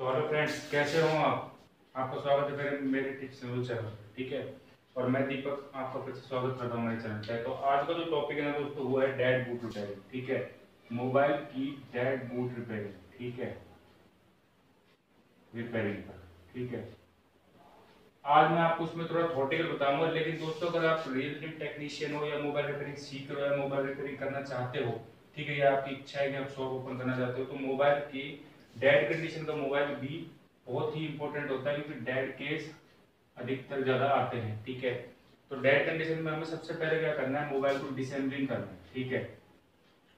तो hello friends, कैसे हो आप? आपका स्वागत है मेरे टिप्स एंड चैनल पर, ठीक है। और मैं दीपक आपका फिर से स्वागत करता हूँ मेरे चैनल पर। तो आज का जो टॉपिक है ना दोस्तों, वो है डेड बूट रिपेयरिंग, ठीक है। मोबाइल की डेड बूट रिपेयरिंग, ठीक है, रिपेयरिंग पर, ठीक है। आज मैं आपको उसमें थोड़ा थॉटिकल बताऊंगा, लेकिन दोस्तों अगर आप रियल टेक्नीशियन हो या मोबाइल रिपेयरिंग सीख रहे हो या मोबाइल रिपेयरिंग करना चाहते हो, ठीक है, या आपकी इच्छा है कि आप शॉप ओपन करना चाहते हो, तो मोबाइल की डेड कंडीशन का मोबाइल भी बहुत ही इंपॉर्टेंट होता है, क्योंकि डेड केस अधिकतर ज़्यादा आते हैं, ठीक है। तो डेड कंडीशन में हमें सबसे पहले क्या करना है, मोबाइल को डिसेंबलिंग करना है, ठीक है,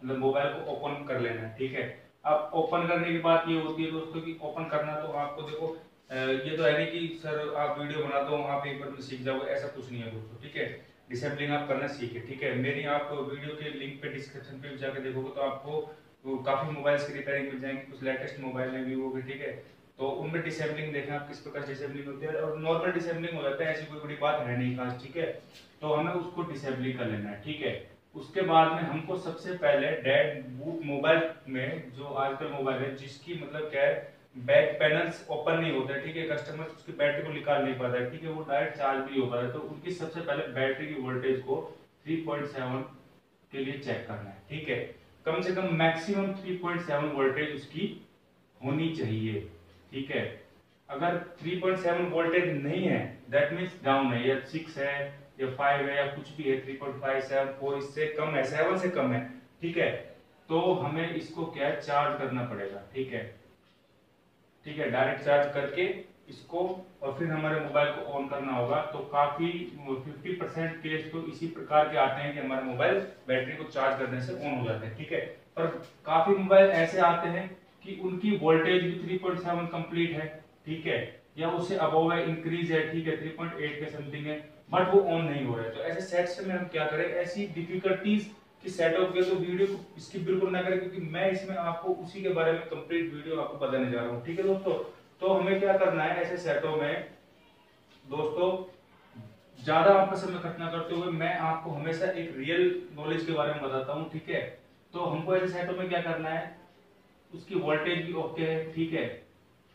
मतलब मोबाइल को ओपन कर लेना है, ठीक है। अब ओपन करने की बात ये होती है दोस्तों कि ओपन करना तो आपको देखो ये तो है नहीं कि सर आप वीडियो बनाते हो आप एक बार में सीख जाओगे, ऐसा कुछ नहीं है दोस्तों, ठीक है। डिसेंबलिंग आप करना सीखे, ठीक है। मेरी आप वीडियो के लिंक पे डिस्क्रिप्शन पे जाकर देखोगे तो आपको काफ़ी मोबाइल्स की रिपेयरिंग मिल जाएंगे, कुछ लेटेस्ट मोबाइल में भी होगी, ठीक है। तो उनमें डिसेंबलिंग देखना आप किस प्रकार डिसेंबलिंग होती है, और नॉर्मल डिसेंबलिंग हो जाता है, ऐसी कोई बड़ी बात है नहीं खास, ठीक है। तो हमें उसको डिसेंबलिंग कर लेना है, ठीक है। उसके बाद में हमको सबसे पहले डेड बूट मोबाइल में जो आजकल मोबाइल है जिसकी मतलब क्या है, बैक पैनल्स ओपन नहीं होता है, ठीक है, कस्टमर उसकी बैटरी को निकाल नहीं पाता है, ठीक है, वो डायरेक्ट चार्ज भी हो पाता है। तो उनकी सबसे पहले बैटरी की वोल्टेज को 3.7 के लिए चेक करना है, ठीक है। कम से कम मैक्सिमम 3.7 वोल्टेज उसकी होनी चाहिए, ठीक है। अगर 3.7 वोल्टेज नहीं है, दैट मीन्स डाउन है, या 6 है या 5 है या कुछ भी है, 3.5, 7, 4 इससे कम है, 7 से कम है, ठीक है, तो हमें इसको क्या है चार्ज करना पड़ेगा, ठीक है, ठीक है। डायरेक्ट चार्ज करके इसको और फिर हमारे मोबाइल को ऑन करना होगा। तो काफ़ी 50% केस तो इसी प्रकार के आते हैं कि हमारे मोबाइल बैटरी को चार्ज करने से ऑन हो जाते हैं, ठीक है। पर काफ़ी मोबाइल ऐसे आते हैं कि उनकी वोल्टेज भी 3.7 कंप्लीट है, ठीक है, या उससे अबव है, इंक्रीज है, ठीक है, 3.8 के समथिंग है, बट वो ऑन नहीं हो रहा है। तो ऐसे सेट्स में हम क्या करें, ऐसी डिफिकल्टीज कि सेट ऑफ गया तो वीडियो को स्किप बिल्कुल ना करें, क्योंकि मैं इसमें आपको उसी के बारे में कंप्लीट वीडियो आपको बताने जा रहा हूँ, ठीक है दोस्तों। तो हमें क्या करना है, ऐसे सेटों में दोस्तों ज़्यादा आपका समय खर्च ना करते हुए मैं आपको हमेशा एक रियल नॉलेज के बारे में बताता हूँ, ठीक है। तो हमको ऐसे सेटों में क्या करना है, उसकी वोल्टेज भी ओके है, ठीक है,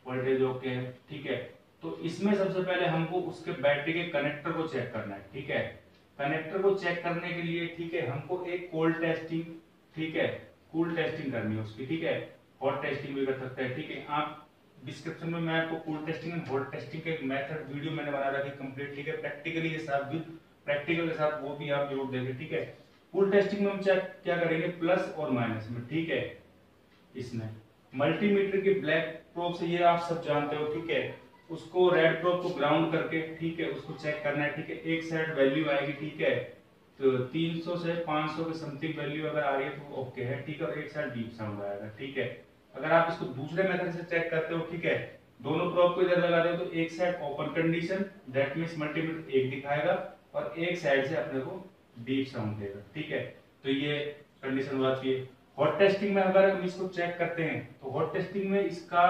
वोल्टेज ओके है, ठीक है। तो इसमें सबसे पहले हमको उसके बैटरी के कनेक्टर को चेक करना है, ठीक है। कनेक्टर को चेक करने के लिए, ठीक है, हमको एक कोल्ड टेस्टिंग, ठीक है, कूल टेस्टिंग करनी है उसकी, ठीक है, हॉट टेस्टिंग भी कर सकते हैं, ठीक है। आप डिस्क्रिप्शन में मैं आपको cool testing and hot testing का एक मेथड वीडियो मैंने बना रखी कंप्लीट, ठीक है, प्रैक्टिकली के साथ भी, प्रैक्टिकल के साथ वो भी आप जरूर देखें, ठीक है। कूल टेस्टिंग में हम चेक क्या करेंगे, प्लस और माइनस में, ठीक है। इसमें मल्टीमीटर के ब्लैक प्रोब से ये आप सब जानते हो, ठीक है, उसको रेड प्रोब को ग्राउंड करके, ठीक है, उसको चेक करना है, ठीक है। एक साइड वैल्यू आएगी, ठीक है, तो 300 से 500 के समथिंग वैल्यू अगर आ रही है तो ओके है, ठीक है, और एक साइड डीप साउंड आएगा, ठीक है। अगर आप इसको दूसरे मेथड से चेक करते हो, ठीक है, दोनों प्रोब को इधर लगा दो तो एक side open condition, that means multimeter एक दिखाएगा और एक साइड से अपने को डीप साउंड देगा, ठीक है। तो ये कंडीशन हो जाती है। हॉट टेस्टिंग में अगर हम इसको चेक करते हैं तो हॉट टेस्टिंग में इसका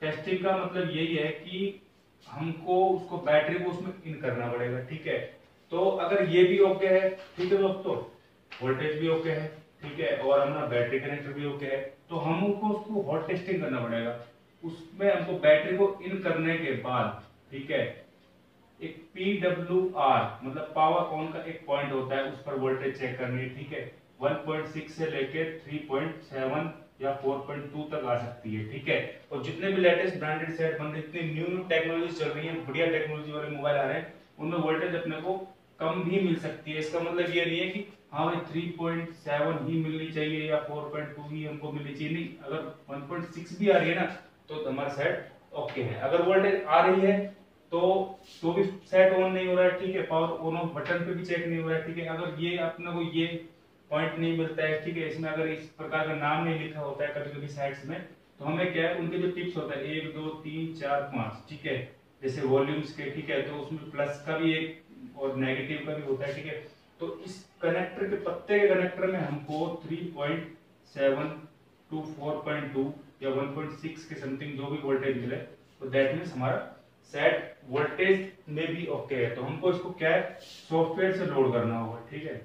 टेस्टिंग का मतलब यही है कि हमको उसको बैटरी को उसमें इन करना पड़ेगा, ठीक है। तो अगर ये भी ओके है, ठीक है दोस्तों, वोल्टेज भी ओके है, ठीक है, और हमारा बैटरी कनेक्टर भी ओके है, तो हमको उसको हॉट टेस्टिंग करना पड़ेगा। उसमें हमको बैटरी को इन करने के बाद, ठीक है, एक PWR मतलब पावर ऑन का एक पॉइंट होता है, उस पर वोल्टेज चेक करनी है, ठीक है। 1.6 से लेकर 3.7 या 4.2 तक आ सकती है, ठीक है। और जितने भी लेटेस्ट ब्रांडेड सेट बन रहे, इतने न्यू टेक्नोलॉजी चल रही है, बढ़िया टेक्नोलॉजी वाले मोबाइल आ रहे हैं, उनमें वोल्टेज अपने को कम भी मिल सकती है। इसका मतलब ये नहीं है कि हाँ भाई 3.7 ही मिलनी चाहिए या 4.2 ही हमको मिलनी चाहिए, नहीं। अगर 1.6 भी आ रही है ना तो हमारा सेट ओके है। अगर वोल्टेज आ रही है तो भी सेट ऑन नहीं हो रहा है, ठीक है, पावर ऑन ऑफ बटन पे भी चेक नहीं हो रहा है, ठीक है। अगर ये अपने को ये पॉइंट नहीं मिलता है, ठीक है, इसमें अगर इस प्रकार का नाम नहीं लिखा होता है कभी कभी साइट्स में, तो हमें क्या है, उनके जो टिप्स होता है 1, 2, 3, 4, 5, ठीक है, जैसे वॉल्यूम्स के, ठीक है, तो उसमें प्लस का भी एक और नेगेटिव का भी होता है, ठीक है। तो इस कनेक्टर के पत्ते के कनेक्टर में हमको 3.7 टू 4.2 या 1.6 के समथिंग जो भी वोल्टेज मिले, तो दैट मीन्स हमारा सेट वोल्टेज में भी ओके है। तो हमको इसको क्या है सॉफ्टवेयर से लोड करना होगा, ठीक है,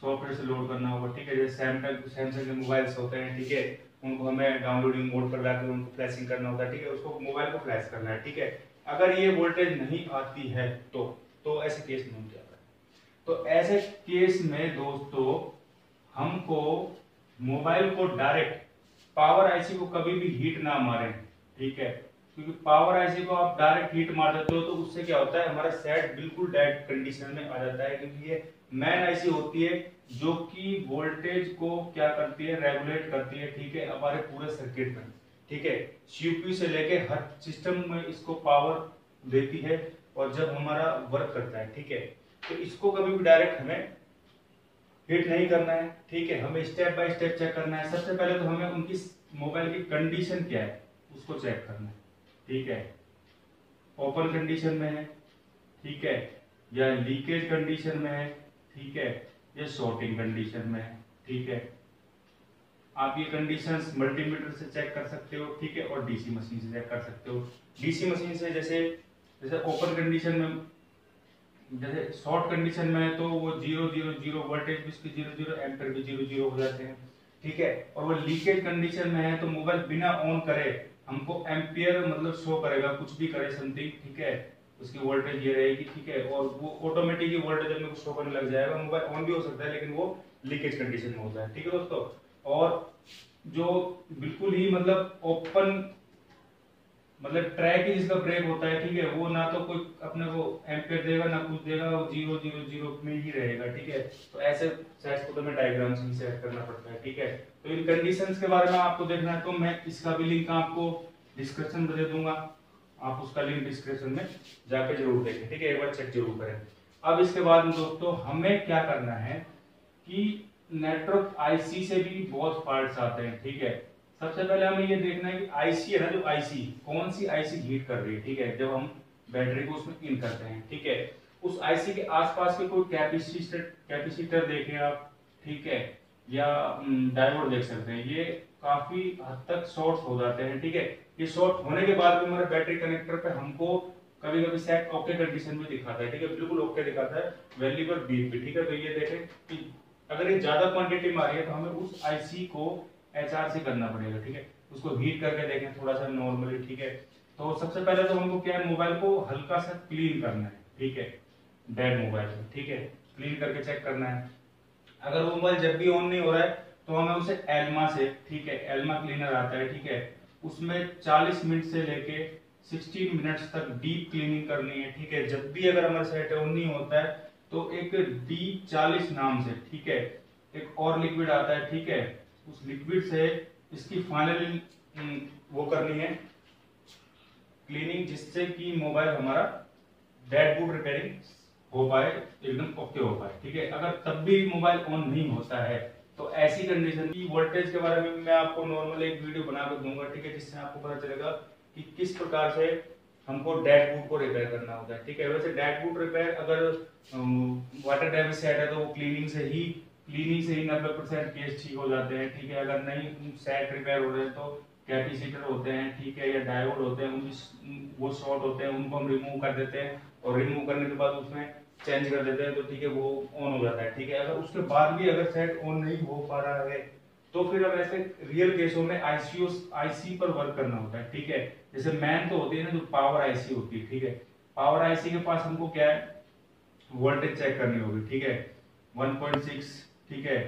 सॉफ्टवेयर से लोड करना होगा, ठीक है, जैसे सैमसंग के मोबाइल्स होते हैं, ठीक है, उनको हमें डाउनलोडिंग मोड पर लाकर उनको फ्लैशिंग करना होता है, ठीक है, उसको मोबाइल को फ्लैश करना है, ठीक है। अगर ये वोल्टेज नहीं आती है तो ऐसे केस में क्या होता है, तो ऐसे केस में दोस्तों हमको मोबाइल को डायरेक्ट पावर आईसी को कभी भी हीट ना मारें, ठीक है, क्योंकि पावर आईसी को आप डायरेक्ट हीट मार देते हो तो उससे क्या होता है, हमारा सेट बिल्कुल डेड कंडीशन में आ जाता है, क्योंकि ये मैन आईसी होती है जो कि वोल्टेज को क्या करती है, रेगुलेट करती है, ठीक है, हमारे पूरे सर्किट में, ठीक है। सीपीयू से लेके हर सिस्टम में इसको पावर देती है और जब हमारा वर्क करता है, ठीक है, तो इसको कभी भी डायरेक्ट हमें हीट नहीं करना है, ठीक है, हमें स्टेप बाय स्टेप चेक करना है। सबसे पहले तो हमें उनकी मोबाइल की कंडीशन क्या है उसको चेक करना है, ठीक है, ओपन कंडीशन में है, ठीक है, या लीकेज कंडीशन में है, ठीक है, या शॉर्टिंग कंडीशन में है, ठीक है। आप ये कंडीशंस मल्टीमीटर से चेक कर सकते हो, ठीक है, और डीसी मशीन से चेक कर सकते हो। डीसी मशीन से जैसे ओपन कंडीशन में, जैसे शॉर्ट कंडीशन में है तो वो 0 0 0 वोल्टेज भी इसके 0 0 एम्पर भी 0 0 हो जाते हैं, ठीक है, और वो लीकेज कंडीशन में है तो मोबाइल बिना ऑन करे हमको एम्पियर मतलब शो करेगा, कुछ भी करे समथिंग, ठीक है, उसकी वोल्टेज ये रहेगी, ठीक है, और वो ऑटोमेटिकली वोल्टेज में शो करने लग जाएगा। मोबाइल ऑन भी हो सकता है लेकिन वो लीकेज कंडीशन में होता है, ठीक है दोस्तों। और जो बिल्कुल ही मतलब ओपन मतलब ट्रैक ही जिसका ब्रेक होता है, ठीक है, वो ना तो कोई अपने को एम्पियर देगा ना कुछ देगा, वो 0 0 0 में ही रहेगा, ठीक है। तो ऐसे सेट्स को तो हमें डायग्राम से ही सेट करना पड़ता है, ठीक है। तो इन कंडीशंस के बारे में आपको देखना है तो मैं इसका भी लिंक आपको डिस्क्रिप्शन में दे दूंगा, आप उसका लिंक डिस्क्रिप्शन में जाके जरूर देखें, ठीक है, एक बार चेक जरूर करें। अब इसके बाद दोस्तों हमें क्या करना है कि नेटवर्क आईसी से भी बहुत फॉल्ट्स आते हैं, ठीक है। सबसे पहले हमें ये देखना है कि आईसी है ना, जो आईसी कौन सी आईसी हीट कर रही है, ठीक है, जब हम बैटरी को उसमें इन करते हैं, ठीक है, उस आईसी के आसपास के कोई कैपेसिटर देखें आप, ठीक है, या डायोड देख सकते हैं, ये काफी हद तक शॉर्ट हो जाते हैं, ठीक है। ये शॉर्ट होने के बाद भी हमारे बैटरी कनेक्टर पे हमको कभी कभी सेट ओके कंडीशन में दिखाता है, ठीक है, बिल्कुल ओके दिखाता है, वैल्यू पर बीप भी, ठीक है। तो ये देखें कि अगर ये ज्यादा क्वांटिटी में आ रही है तो हमें उस आईसी को एचआर से करना पड़ेगा, ठीक है, उसको हीट करके देखें थोड़ा सा नॉर्मली, ठीक है। तो सबसे पहले तो हमको क्या है, मोबाइल को हल्का सा क्लीन करना है, ठीक है, डेड मोबाइल, ठीक है, क्लीन करके चेक करना है। अगर वो मोबाइल जब भी ऑन नहीं हो रहा है तो हमें उसे एल्मा से, ठीक है, एल्मा क्लीनर आता है, ठीक है, उसमें 40 मिनट से लेके 60 मिनट्स तक डीप क्लीनिंग करनी है, ठीक है। जब भी अगर हमारा सेट ऑन नहीं होता है तो एक D40 नाम से, ठीक है, एक और लिक्विड आता है, ठीक है, उस लिक्विड से इसकी फाइनल वो करनी है क्लीनिंग, जिससे कि मोबाइल हमारा डेड बूट रिपेयरिंग हो पाए, एकदम ओके हो पाए, ठीक है। अगर तब भी मोबाइल ऑन नहीं होता है तो ऐसी कंडीशन की वोल्टेज के बारे में मैं आपको नॉर्मल एक वीडियो बनाकर दूंगा, ठीक है, जिससे आपको पता चलेगा कि किस प्रकार से हमको डेड बूट को रिपेयर करना होता है, ठीक है। वैसे डेड बूट रिपेयर अगर वाटर डैमेज सेट है तो वो क्लीनिंग से ही 90% केस ठीक हो जाते हैं, ठीक है। अगर नहीं सेट रिपेयर हो रहे हैं तो कैपेसिटर होते हैं, ठीक है, या डायोड होते हैं, वो शॉर्ट होते हैं, उनको हम रिमूव कर देते हैं और रिमूव करने के बाद उसमें चेंज कर देते हैं तो ठीक है वो ऑन हो जाता है, ठीक है। अगर उसके बाद भी अगर सेट ऑन नहीं हो पा रहा है तो फिर अब ऐसे रियल केसों में आईसी पर वर्क करना होता है, ठीक है। जैसे मैन तो होती है ना जो पावर आईसी होती है, ठीक है, पावर आईसी के पास हमको क्या है वोल्टेज चेक करनी होगी, ठीक है, 1.6, ठीक है,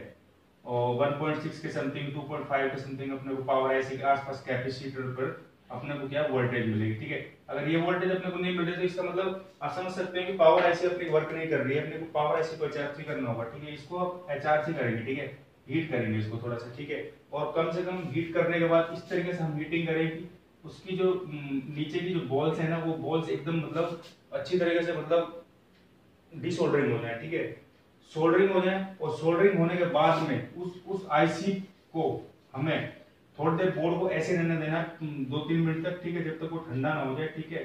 और 1.6 के समथिंग 2.5 के समथिंग अपने को पावर आईसी के आसपास कैपेसिटर पर अपने को क्या वोल्टेज मिलेगी, ठीक है। अगर ये वोल्टेज अपने को नहीं मिल रही तो इसका मतलब आप समझ सकते हैं कि पावर आईसी अपनी वर्क नहीं कर रही है, अपने को पावर आईसी को एचआरसी करना होगा, ठीक है, इसको आप एचआरसी करेंगे, ठीक है, हीट करेंगे इसको थोड़ा सा, ठीक है, और कम से कम हीट करने के बाद इस तरीके से हम हीटिंग करेंगे उसकी जो नीचे की जो बॉल्स है ना वो बॉल्स एकदम मतलब अच्छी तरीके से मतलब डिसोल्डरिंग हो जाए, ठीक है, सोल्डरिंग हो जाए, और सोल्डरिंग होने के बाद में उस आईसी को हमें थोड़ी देर बोर्ड को ऐसे रहने देना 2-3 मिनट तक, ठीक है, जब तक वो ठंडा ना हो जाए, ठीक है,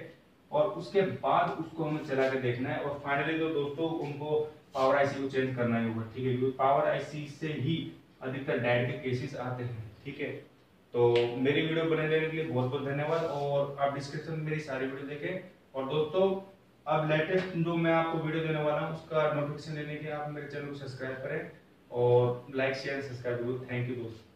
और उसके बाद उसको हमें चला के देखना है। और फाइनली तो दोस्तों उनको पावर आईसी को चेंज करना ही होगा, ठीक है, क्योंकि पावर आईसी से ही अधिकतर डायल के केसेस आते हैं, ठीक है। तो मेरी वीडियो बने रहने के लिए बहुत बहुत धन्यवाद, और आप डिस्क्रिप्शन में मेरी सारी वीडियो देखें। और दोस्तों अब लेटेस्ट जो मैं आपको वीडियो देने वाला हूँ उसका नोटिफिकेशन लेने के लिए आप मेरे चैनल को सब्सक्राइब करें और लाइक शेयर सब्सक्राइब करो। थैंक यू दोस्तों।